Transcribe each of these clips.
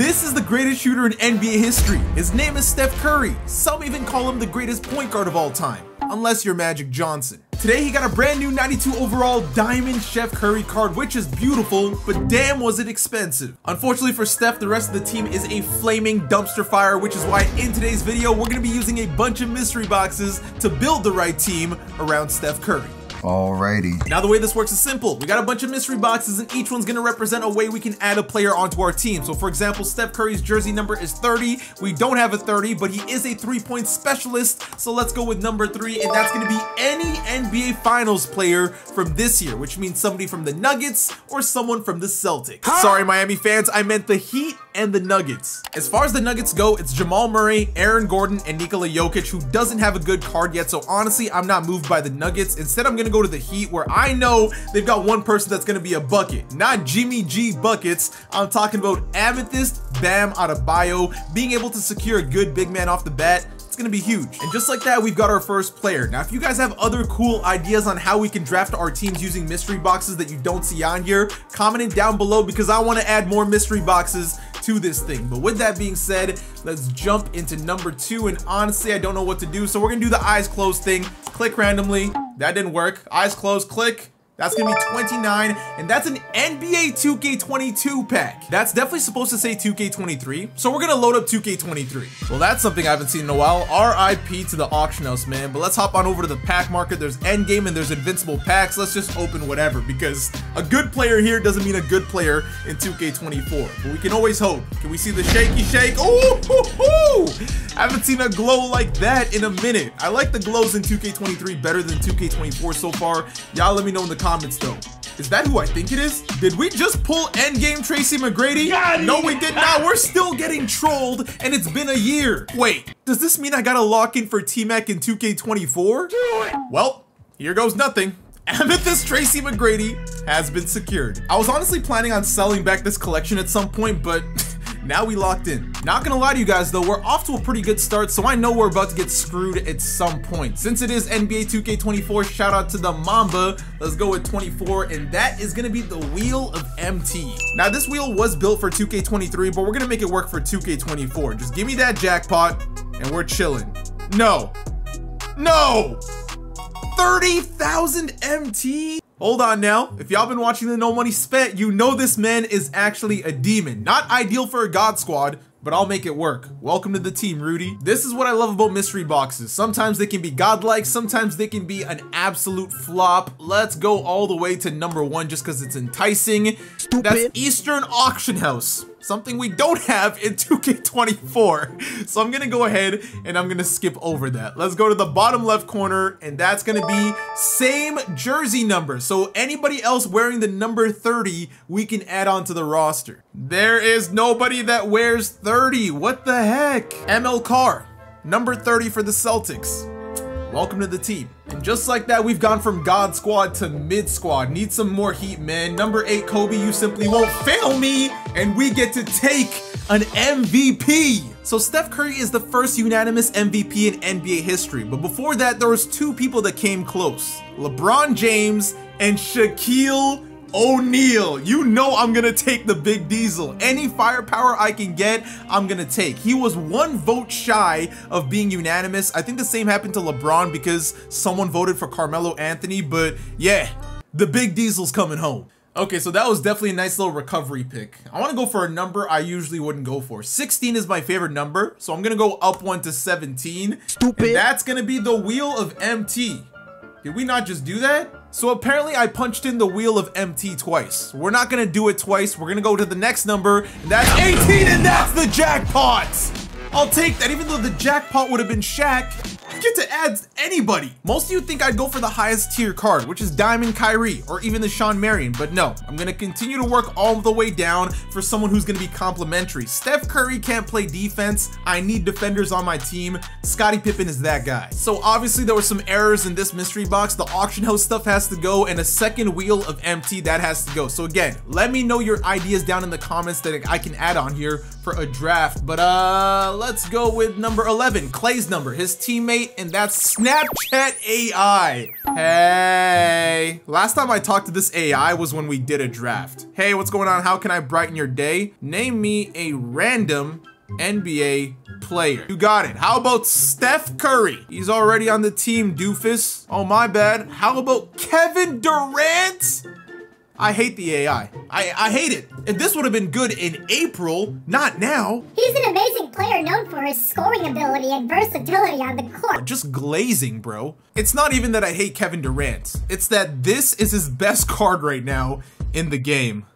This is the greatest shooter in NBA history. His name is Steph Curry. Some even call him the greatest point guard of all time, unless you're Magic Johnson. Today he got a brand new 92 overall Diamond Chef Curry card, which is beautiful, but damn was it expensive. Unfortunately for Steph, the rest of the team is a flaming dumpster fire, which is why in today's video we're gonna be using a bunch of mystery boxes to build the right team around Steph Curry. Alrighty. Now the way this works is simple. We got a bunch of mystery boxes and each one's gonna represent a way we can add a player onto our team. So for example, Steph Curry's jersey number is 30. We don't have a 30, but he is a three-point specialist. So let's go with number 3, and that's gonna be any NBA Finals player from this year, which means somebody from the Nuggets or someone from the Celtics. Huh? Sorry, Miami fans, I meant the Heat and the Nuggets. As far as the Nuggets go, it's Jamal Murray, Aaron Gordon, and Nikola Jokic, who doesn't have a good card yet. So honestly, I'm not moved by the Nuggets. Instead, I'm gonna go to the Heat, where I know they've got one person that's gonna be a bucket, not Jimmy G Buckets. I'm talking about Amethyst Bam Adebayo. Being able to secure a good big man off the bat, it's gonna be huge. And just like that, we've got our first player. Now, if you guys have other cool ideas on how we can draft our teams using mystery boxes that you don't see on here, comment it down below, because I want to add more mystery boxes to this thing. But with that being said, let's jump into number 2. And honestly, I don't know what to do, so we're gonna do the eyes closed thing. Click randomly. That didn't work. Eyes closed, click. That's gonna be 29, and that's an NBA 2K22 pack. That's definitely supposed to say 2K23, so we're gonna load up 2K23. Well, that's something I haven't seen in a while. RIP to the auction house, man. But let's hop on over to the pack market. There's Endgame and there's Invincible packs. Let's just open whatever, because a good player here doesn't mean a good player in 2K24. But we can always hope. Can we see the shaky shake? Ooh, hoo, hoo. I haven't seen a glow like that in a minute. I like the glows in 2K23 better than 2K24 so far. Y'all let me know in the comments though. Is that who I think it is? Did we just pull Endgame Tracy McGrady? No, we did not. We're still getting trolled, and it's been a year. Wait, does this mean I got a lock-in for T-Mac in 2K24? Well, here goes nothing. Amethyst Tracy McGrady has been secured. I was honestly planning on selling back this collection at some point, but now we locked in. Not gonna lie to you guys though, we're off to a pretty good start, so I know we're about to get screwed at some point. Since it is NBA 2K24, shout out to the Mamba. Let's go with 24, and that is gonna be the Wheel of MT. Now this wheel was built for 2K23, but we're gonna make it work for 2K24. Just give me that jackpot, and we're chilling. No. No! 30,000 MT? Hold on now, if y'all been watching the No Money Spent, you know this man is actually a demon. Not ideal for a God squad, but I'll make it work. Welcome to the team, Rudy. This is what I love about mystery boxes. Sometimes they can be godlike, sometimes they can be an absolute flop. Let's go all the way to number 1 just because it's enticing. Stupid. That's Eastern Auction House. Something we don't have in 2K24. So I'm gonna go ahead and I'm gonna skip over that. Let's go to the bottom left corner, and that's gonna be same jersey number. So anybody else wearing the number 30, we can add on to the roster. There is nobody that wears 30. What the heck? ML Carr, number 30 for the Celtics. Welcome to the team. And just like that, we've gone from God squad to mid squad. Need some more heat, man. Number 8, Kobe, you simply won't fail me. And we get to take an MVP. So Steph Curry is the first unanimous MVP in NBA history. But before that, there was 2 people that came close. LeBron James and Shaquille O'Neal. You know I'm gonna take the Big Diesel. Any firepower I can get, I'm gonna take. He was 1 vote shy of being unanimous. I think the same happened to LeBron because someone voted for Carmelo Anthony, but yeah, the Big Diesel's coming home. Okay, so that was definitely a nice little recovery pick. I want to go for a number I usually wouldn't go for. 16 is my favorite number, so I'm gonna go up 1 to 17. Stupid. And that's gonna be the Wheel of MT. Did we not just do that? So apparently I punched in the Wheel of MT twice. We're not gonna do it twice. We're gonna go to the next number, and that's 18, and that's the jackpot! I'll take that, even though the jackpot would have been Shaq. You get to add anybody. Most of you think I'd go for the highest tier card, which is Diamond Kyrie or even the Shawn Marion, but no, I'm gonna continue to work all the way down for someone who's gonna be complimentary. Steph Curry can't play defense. I need defenders on my team. Scottie Pippen is that guy. So obviously there were some errors in this mystery box. The auction house stuff has to go, and a second Wheel of MT that has to go. So again, let me know your ideas down in the comments that I can add on here for a draft. But let's go with number 11, Clay's number. His teammate tonight, and that's Snapchat AI. Hey, last time I talked to this AI was when we did a draft. Hey, what's going on? How can I brighten your day? Name me a random NBA player. You got it. How about Steph Curry? He's already on the team, doofus. Oh, my bad. How about Kevin Durant? I hate the AI. I hate it. And this would have been good in April, not now. He's an amazing player known for his scoring ability and versatility on the court. Just glazing, bro. It's not even that I hate Kevin Durant. It's that this is his best card right now in the game.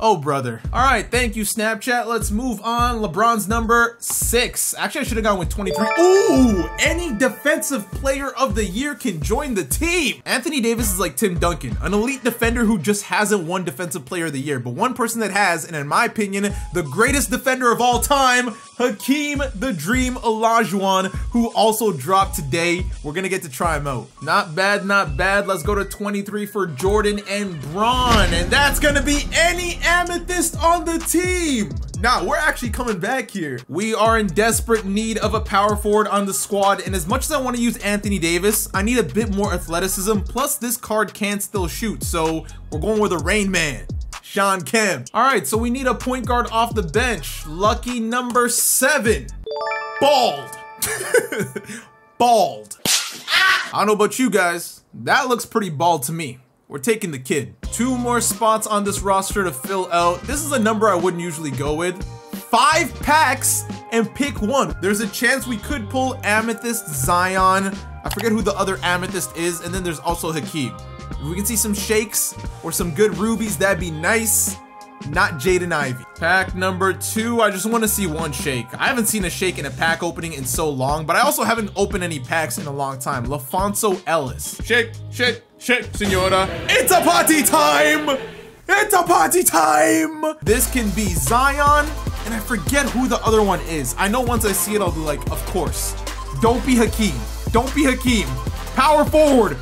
Oh, brother. All right, thank you, Snapchat. Let's move on. LeBron's number 6. Actually, I should have gone with 23. Ooh, any defensive player of the year can join the team. Anthony Davis is like Tim Duncan, an elite defender who just hasn't won defensive player of the year, but one person that has, and in my opinion, the greatest defender of all time, Hakeem the Dream Olajuwon, who also dropped today. We're gonna get to try him out. Not bad, not bad. Let's go to 23 for Jordan and Bron, and that's gonna be any Amethyst on the team. Nah, we're actually coming back here. We are in desperate need of a power forward on the squad, and as much as I want to use Anthony Davis, I need a bit more athleticism, plus this card can still shoot, so we're going with a Rain Man, Sean Kemp. All right, so we need a point guard off the bench. Lucky number 7. Bald. Bald. Ah! I don't know about you guys, that looks pretty bald to me. We're taking the kid. 2 more spots on this roster to fill out. This is a number I wouldn't usually go with. 5 packs and pick 1. There's a chance we could pull Amethyst, Zion. I forget who the other Amethyst is. And then there's also Hakeem. If we can see some shakes or some good rubies, that'd be nice. Not Jaden Ivy. Pack number 2. I just want to see 1 shake. I haven't seen a shake in a pack opening in so long, but I also haven't opened any packs in a long time. Lafonso Ellis. Shake, shake, shake, senora. It's a party time. It's a party time. This can be Zion, and I forget who the other one is. I know once I see it, I'll be like, of course. Don't be Hakeem. Don't be Hakeem. Power forward.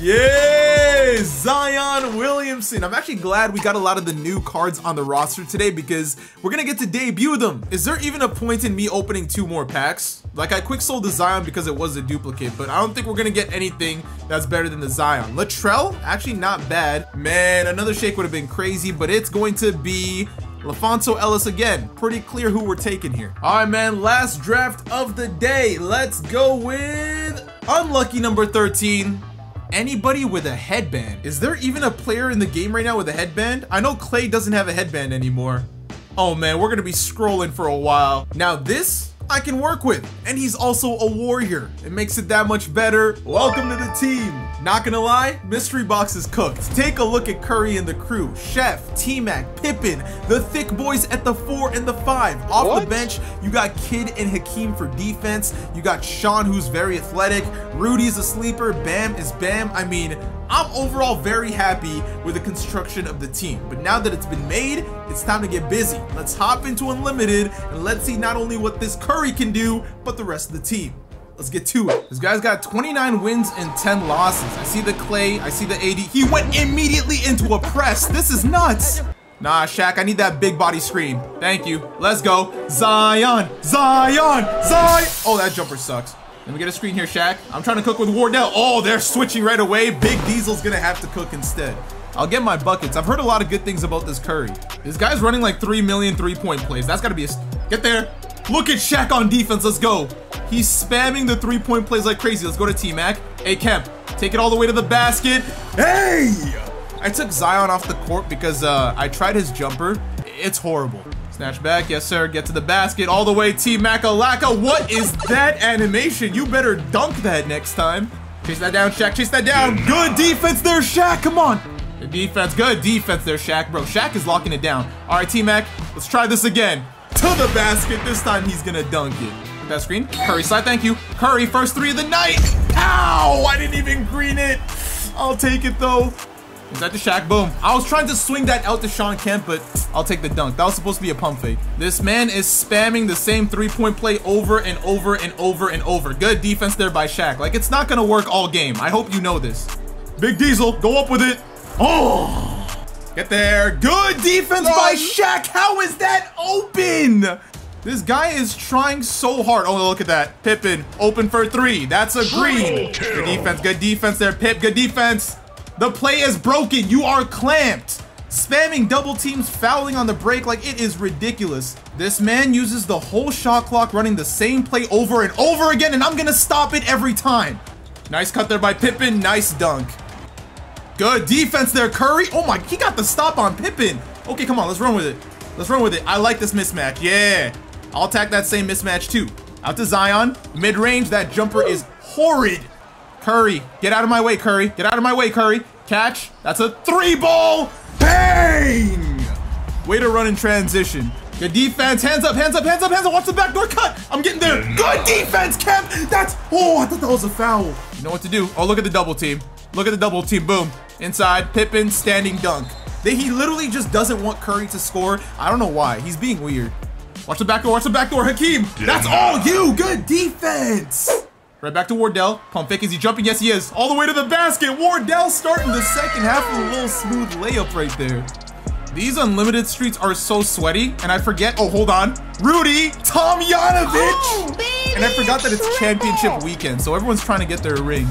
Yes, Zion Williamson. I'm actually glad we got a lot of the new cards on the roster today because we're gonna get to debut them. Is there even a point in me opening 2 more packs? Like, I quick sold the Zion because it was a duplicate, but I don't think we're gonna get anything that's better than the Zion. Latrell, actually not bad. Man, another shake would have been crazy, but it's going to be Lafonso Ellis again. Pretty clear who we're taking here. All right, man, last draft of the day. Let's go with unlucky number 13. Anybody with a headband. Is there even a player in the game right now with a headband? I know Clay doesn't have a headband anymore. Oh man, we're gonna be scrolling for a while. Now this I can work with, and he's also a warrior. It makes it that much better. Welcome to the team. Not gonna lie, mystery box is cooked. Take a look at Curry and the crew. Chef, T-Mac, Pippen, the thick boys at the 4 and the 5. Off the bench, you got Kid and Hakeem for defense. You got Sean, who's very athletic. Rudy's a sleeper. Bam is Bam. I mean, I'm overall very happy with the construction of the team. But now that it's been made, it's time to get busy. Let's hop into Unlimited, and let's see not only what this Curry can do, but the rest of the team. Let's get to it. This guy's got 29 wins and 10 losses. I see the Clay, I see the AD. He went immediately into a press. This is nuts. Nah, Shaq, I need that big body screen. Thank you. Let's go. Zion, Zion, Zion. Oh, that jumper sucks. Let me get a screen here, Shaq. I'm trying to cook with Wardell. Oh, they're switching right away. Big Diesel's gonna have to cook instead. I'll get my buckets. I've heard a lot of good things about this Curry. This guy's running like 3 million 3-point plays. That's gotta be a, get there. Look at Shaq on defense, let's go. He's spamming the 3-point plays like crazy. Let's go to T-Mac. Hey, Kemp, take it all the way to the basket. Hey! I took Zion off the court because I tried his jumper. It's horrible. Snatch back, yes sir, get to the basket. All the way, T-Mac-a-lacka. What is that animation? You better dunk that next time. Chase that down, Shaq, chase that down. Good defense there, Shaq, come on. Good defense, good defense there, Shaq. Bro, Shaq is locking it down. All right, T-Mac, let's try this again. To the basket, this time he's gonna dunk it. That screen, Curry slide, thank you. Curry, first 3 of the night. Ow, I didn't even green it. I'll take it though. Is that the Shaq? Boom. I was trying to swing that out to Sean Kemp, but I'll take the dunk. That was supposed to be a pump fake. This man is spamming the same 3-point play over and over and over and over. Good defense there by Shaq. Like, it's not gonna work all game. I hope you know this. Big Diesel, go up with it. Oh. Get there. Good defense by Shaq. How is that open? This guy is trying so hard. Oh, look at that. Pippen open for three. That's a green. Good defense. Good defense there, Pip. Good defense. The play is broken. You are clamped. Spamming double teams, fouling on the break. Like, it is ridiculous. This man uses the whole shot clock running the same play over and over again, and I'm going to stop it every time. Nice cut there by Pippen. Nice dunk. Good defense there, Curry. Oh my, he got the stop on Pippen. Okay, come on, let's run with it. Let's run with it. I like this mismatch. Yeah. I'll attack that same mismatch too. Out to Zion. Mid-range. That jumper is horrid. Curry. Get out of my way, Curry. Get out of my way, Curry. Catch. That's a three ball. Bang! Way to run in transition. Good defense. Hands up, hands up, hands up, hands up. Watch the backdoor cut. I'm getting there. Good defense, Kemp. That's... Oh, I thought that was a foul. You know what to do. Oh, look at the double team. Look at the double team. Boom. Inside. Pippen standing dunk. He literally just doesn't want Curry to score. I don't know why. He's being weird. Watch the backdoor. Watch the backdoor. Hakeem. That's all you. Good defense. Right back to Wardell. Pump fake. Is he jumping? Yes, he is. All the way to the basket. Wardell starting the second half with a little smooth layup right there. These unlimited streets are so sweaty. And I forget. Oh, hold on. Rudy. Tomjanovic. Oh, baby, and I forgot that it's championship weekend. So everyone's trying to get their ring.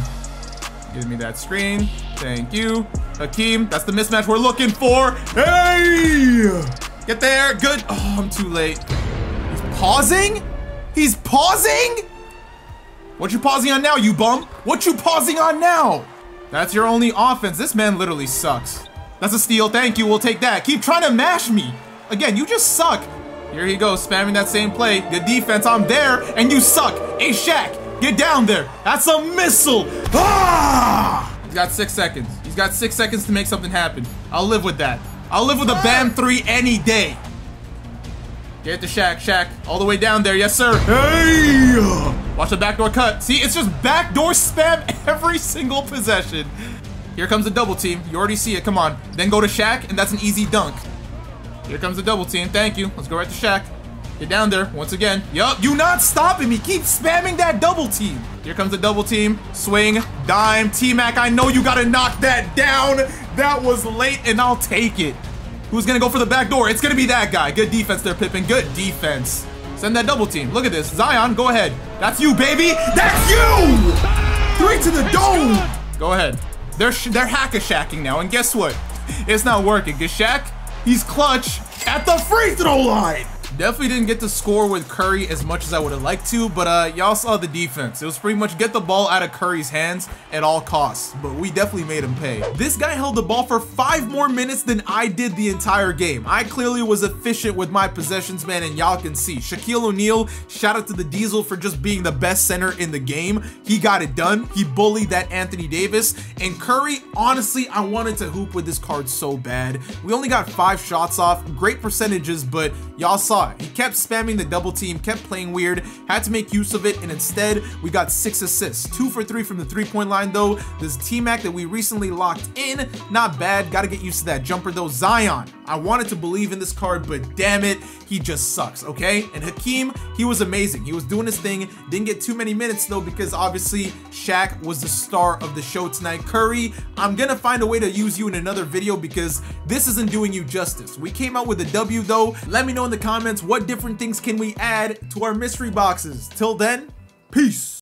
Give me that screen. Thank you. Hakeem, that's the mismatch we're looking for. Hey! Get there. Good. Oh, I'm too late. He's pausing? He's pausing? What you pausing on now, you bum? What you pausing on now? That's your only offense. This man literally sucks. That's a steal. Thank you. We'll take that. Keep trying to mash me. Again, you just suck. Here he goes, spamming that same play. Good defense. I'm there, and you suck. Hey, Shaq, get down there. That's a missile. Ah! He's got 6 seconds. He's got 6 seconds to make something happen. I'll live with that. I'll live with a Bam 3 any day. Get to Shaq. Shaq all the way down there. Yes, sir. Hey! Watch the backdoor cut. See, it's just backdoor spam every single possession. Here comes the double team. You already see it. Come on. Then go to Shaq, and that's an easy dunk. Here comes the double team. Thank you. Let's go right to Shaq. Get down there once again. Yup. You're not stopping me. Keep spamming that double team. Here comes the double team. Swing. Dime. T-Mac, I know you got to knock that down. That was late, and I'll take it. Who's going to go for the back door? It's going to be that guy. Good defense there, Pippen. Good defense. Send that double team. Look at this. Zion, go ahead. That's you, baby. That's you. Three to the dome. Go ahead. They're hack-a-shacking now, and guess what? It's not working. Because Shaq, he's clutch at the free throw line. Definitely didn't get to score with Curry as much as I would have liked to, but y'all saw the defense. It was pretty much get the ball out of Curry's hands at all costs, but we definitely made him pay. This guy held the ball for 5 more minutes than I did the entire game. I clearly was efficient with my possessions, man, and y'all can see. Shaquille O'Neal, shout out to the Diesel for just being the best center in the game. He got it done. He bullied that Anthony Davis. And Curry, honestly, I wanted to hoop with this card so bad. We only got 5 shots off, great percentages, but y'all saw. He kept spamming the double team, kept playing weird, had to make use of it, and instead we got 6 assists. 2 for 3 from the three-point line though. This T-Mac that we recently locked in, not bad. Gotta get used to that jumper though. Zion, I wanted to believe in this card, but damn it, he just sucks, okay? And Hakeem, he was amazing. He was doing his thing. Didn't get too many minutes though because obviously Shaq was the star of the show tonight. Curry, I'm gonna find a way to use you in another video because this isn't doing you justice. We came out with a W though. Let me know in the comments what different things can we add to our mystery boxes. Till then, peace.